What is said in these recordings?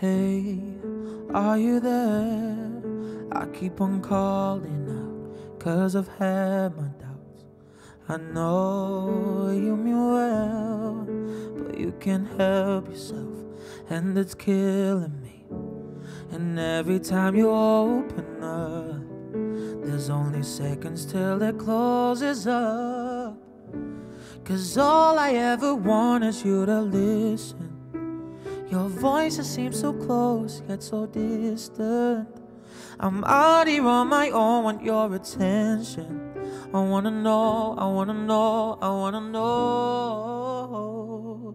Hey, are you there? I keep on calling out, 'cause I've had my doubts. I know you mean well, but you can't help yourself, and it's killing me. And every time you open up, there's only seconds till it closes up. 'Cause all I ever want is you to listen. Your voice, it seems so close, yet so distant. I'm out here on my own, want your attention. I wanna know, I wanna know, I wanna know.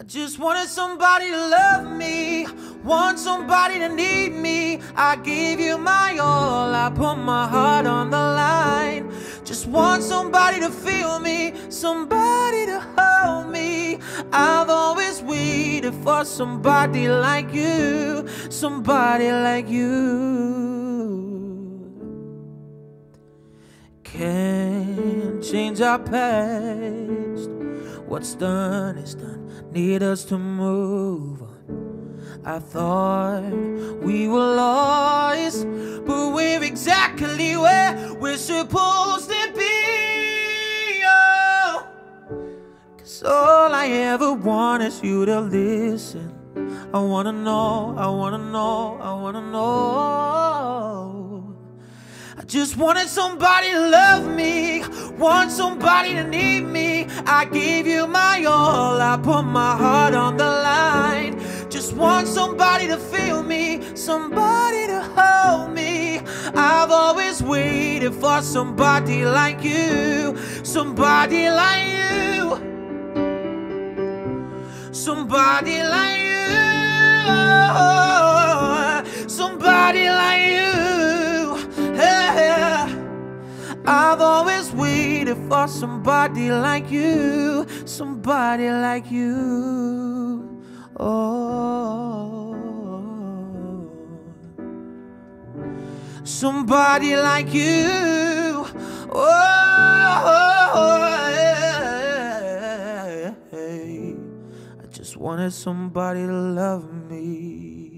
I just wanted somebody to love me, want somebody to need me. I gave you my all, I put my heart on the line. Just want somebody to feel me, somebody to hold me. I've always waited for somebody like you, somebody like you. Can't change our past, what's done is done, need us to move on. I thought we were lost, but we're exactly where we're supposed to be, oh. 'Cause all I ever want is you to listen. I wanna know, I wanna know, I wanna know. I just wanted somebody to love me, want somebody to need me. I gave you my all, I put my heart on the line. Just want somebody to feel me, somebody to hold me. I've always waited for somebody like you, somebody like you, somebody like you, somebody like you. Yeah. I've always waited for somebody like you, somebody like you. Oh, somebody like you. Oh, yeah. I just wanted somebody to love me.